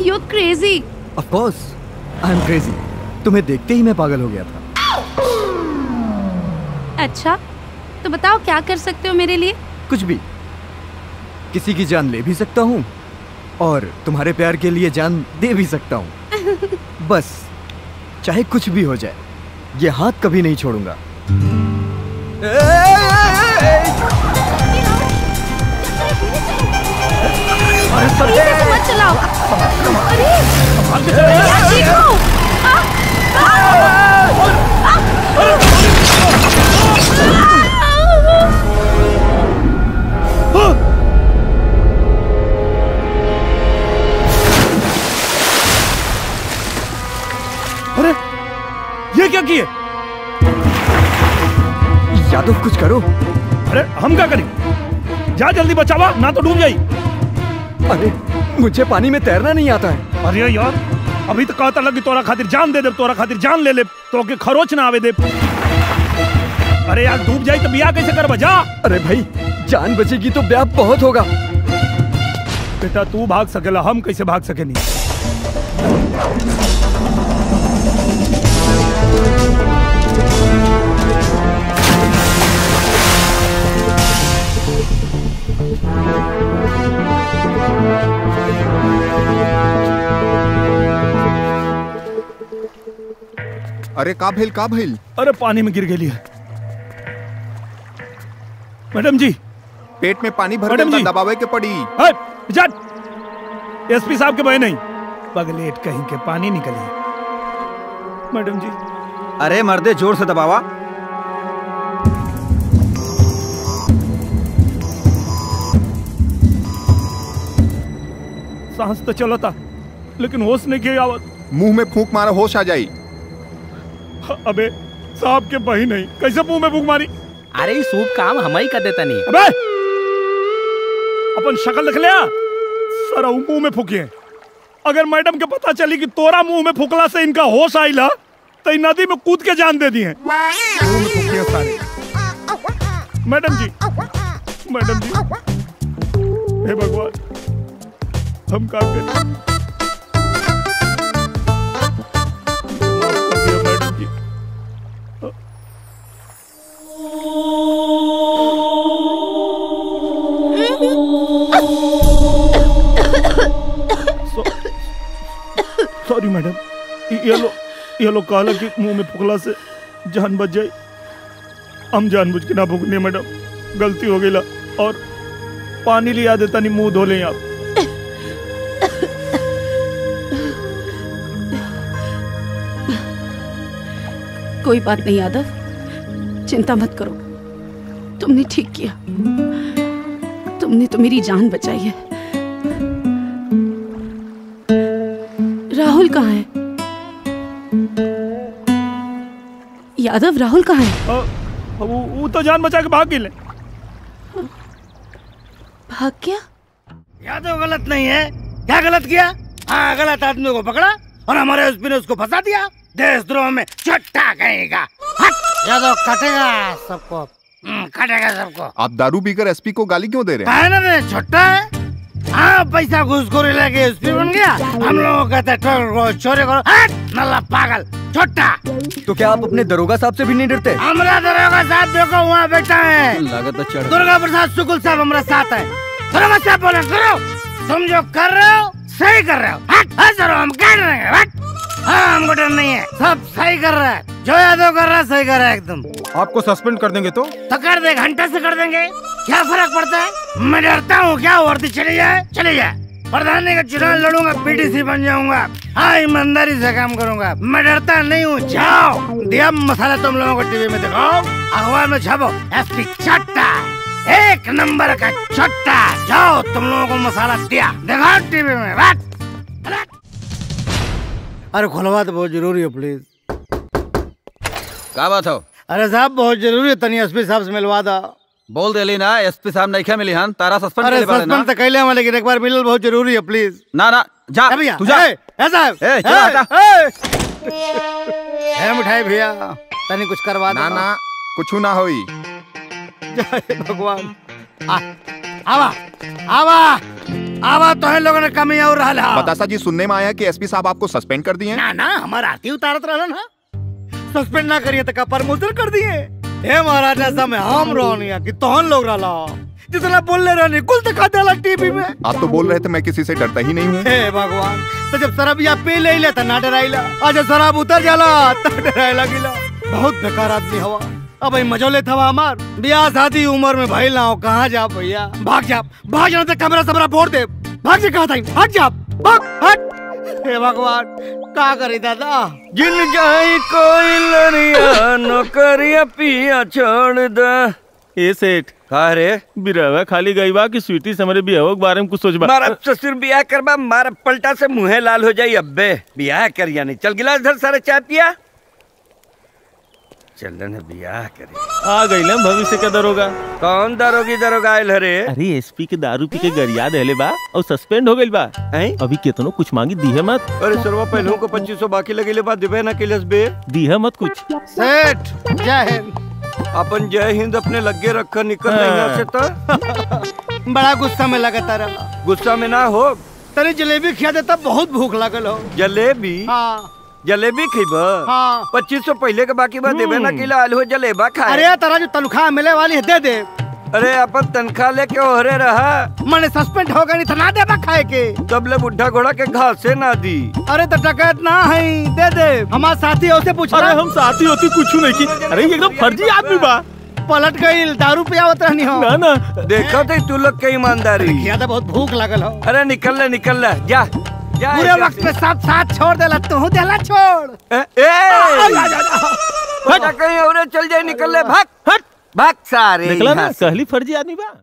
You're crazy. Of course, I'm crazy. तुम्हें देखते ही मैं पागल हो गया था। अच्छा, तो बताओ क्या कर सकते हो मेरे लिए? कुछ भी। किसी की जान ले भी सकता हूँ और तुम्हारे प्यार के लिए जान दे भी सकता हूँ। बस, चाहे कुछ भी हो जाए, ये हाथ कभी नहीं छोड़ूंगा। मत चलाओ। अरे यार देखो, अरे ये क्या किए? यादव कुछ करो। अरे हम क्या करें? जा जल्दी बचावा, ना तो डूब जाई। अरे मुझे पानी में तैरना नहीं आता है। अरे यार अभी तो कहता लगी तोरा खातिर जान दे दे, तोरा खातिर जान ले ले, तो के खरोच ना आवे दे। अरे यार डूब जाए तो ब्याह कैसे कर बजा? अरे भाई जान बचेगी तो ब्याह बहुत होगा। बेटा तू भाग सकेला, हम कैसे भाग सके नहीं। अरे का भइल का भइल? अरे पानी में गिर गई है। मैडम जी पेट में पानी भर के दबावे के पड़ी। एसपी साहब के भाई नहीं बगलेट कहीं के पानी निकली। मैडम जी अरे मर्दे जोर से दबावा। सांस तो चलता लेकिन होश नहीं के आवत। मुंह में फूंक मारा होश आ जाई। अबे साहब के बही नहीं कैसे मुंह में फूंक मारी? अरे ये सूप काम हमारी कर देता नहीं। अबे अपन शक्ल देख लिया सर मुंह में फूकिए। अगर मैडम के पता चली कि तोरा मुंह में फूकला से इनका होश आईला तो नदी में कूद के जान दे दी है। मैडम जी मैडम जी हे भगवान हम क्या करें? सॉरी मैडम ये लो कहला कि मुंह में फुकला से जान बच जाए। हम जानबूझ के ना फूकने मैडम, गलती हो गई ला। और पानी लिया देता नहीं, मुंह धो लें आप। कोई बात नहीं यादव, चिंता मत करो, तुमने ठीक किया, तुमने तो मेरी जान बचाई है। राहुल कहाँ है? यादव राहुल कहाँ है? वो तो जान बचा के भाग गए। भाग क्या? यादव गलत नहीं है। क्या गलत किया? हाँ गलत आदमी को पकड़ा और हमारे एसपी ने उसको फंसा दिया। देशद्रोह में छट्टा कहेगा। यादव कटेगा सबको, कटेगा सबको। आप दारू पीकर एसपी को गाली क्यों दे रहे हैं? है ना छट्टा है। हाँ पैसा घुसखोरी लगे एसपी बन गया। हम लोगों कहते हैं चोरी करो, नल्ला पागल छोटा। तो क्या आप अपने दरोगा साहब से भी नहीं डरते? हमारा दरोगा साहब देखो वहाँ बैठा है, दुर्गा प्रसाद शुक्ल साहब हमारा साथ है। दरोगा साहब बोले करो, तुम जो कर रहे हो सही कर रहे हो। हम कह रहे हैं हाँ हमको डर नहीं है, सब सही कर रहा है। जो यादव कर रहा है सही कर रहा है एकदम। आपको सस्पेंड कर देंगे तो कर दे, घंटे से कर देंगे, क्या फर्क पड़ता है? मैं डरता हूँ क्या? वर्दी चले जाए चले जाए। प्रधान का चुनाव लड़ूंगा, पीटीसी बन जाऊंगा, हाँ ईमानदारी से काम करूंगा, मैं डरता नहीं हूँ। जाओ दिया मसाला तुम लोगों को टीवी में दिखाओ, अखबार में छापो, एसपी चट्टा एक नंबर का चट्टा। जाओ तुम लोगों को मसाला दिया दिखाओ टीवी में। अरे खुलवा तो बहुत जरूरी है प्लीज। क्या बात हो? अरे साहब बहुत जरूरी है, तनी एसपी साहब से मिलवा दा। बोल देली ना एसपी साहब नहीं मिली हन तारा सस्पेंड करे बारे ना। अरे सस्पेंड तो लेकिन एक बार मिलल बहुत जरूरी है प्लीज। ना ना जा तू जा। ए साहब ए चला ए मिठाई भैया तनी कुछ करवा ना। ना कुछ ना होई। जय भगवान। आवा आवा आवा आवाज तो है लोगों ने कमी और रहा। बतासा जी सुनने में आया कि एसपी साहब आपको सस्पेंड कर दिए। ना ना हमारा आती उतारत रहा ना, सस्पेंड ना करिए तो कपर मुजर कर दिए। हे महाराज ऐसा में हम रोनिया कि तोहन लोग रहा जितना बोल ले रहा कुल दिखा दे टीवी में। आप तो बोल रहे थे मैं किसी से डरता ही नहीं हूँ। हे भगवान, तो जब शराब या पी ले लेता ना डराइला, आज शराब उतर जाला तब डराइला गिला। बहुत बेकार आदमी हवा। अब मजो लेता हवा हमार ब्याह शादी उम्र में भाई लाओ कहाँ जा भैया। भाग जा, भाग जाना तो कमरा सबरा फोड़ दे। भाग जा कहा था, भाग जा, भाग हट। हे भगवान का करे दादा। जिन जाई कोई लड़िया नौकरिया पिया छोड़ दे। ए सेठ का रे बिरवा खाली गई बा कि स्वीटी से हमारे बियाह के बारे में कुछ सोच बा। मारा ससुर बियाह करबा मारा पलटा से मुँहे लाल हो जाई। अब्बे बियाह कर या नहीं। चल गिलास धर सारे चाय पिया। चलन बियाह करे आ गई ना भविष्य का दरोगा। कौन दरोगी दरोगा आयल हरे? अरे एसपी के दारू पी के गरिया देले बा और सस्पेंड हो गइल बा। अभी केतनो कुछ मांगी दिहे मत। अरे सरवा पहलों को 2500 बाकी लगेले बा देबे ना केलस बे। दिहे मत कुछ। सेठ जय हिंद। अपन जय हिंद अपने लगे रखा निकल नहीं से तो बड़ा गुस्सा में लगता रहा। गुस्सा में ना हो तेरे जलेबी खिया देता। बहुत भूख लागल हो। जलेबी जलेबी खीब 2500 पहले के बाकी बा देबे ना किला आलू जलेबा खा। अरे तारा जो तनख्वाह मिले वाली है दे दे। अरे अपन तनख्वाह लेके ओहरे रहा। मैंने सस्पेंड हो गई था ना देबा खाए के। तब ले बुढ़ा घोड़ा के घास से ना दी। अरे तब डकैत ना है दे दे। हमारे साथी होते पूछा। अरे हम साथी होती कुछ नहीं की। अरे एकदम फर्जी आदमी बा। पलट गई दारू पियावत रहनी हो। ना ना देखा तो तू लोग के ईमानदारी। बहुत भूख लागल हो। अरे निकल ले जा। पूरे वक्त में सब साथ छोड़ देला तू देला छोड़। कहीं और चल जाए निकल ले भाग हट भाग सारे। कहली फर्जी आदमी बा।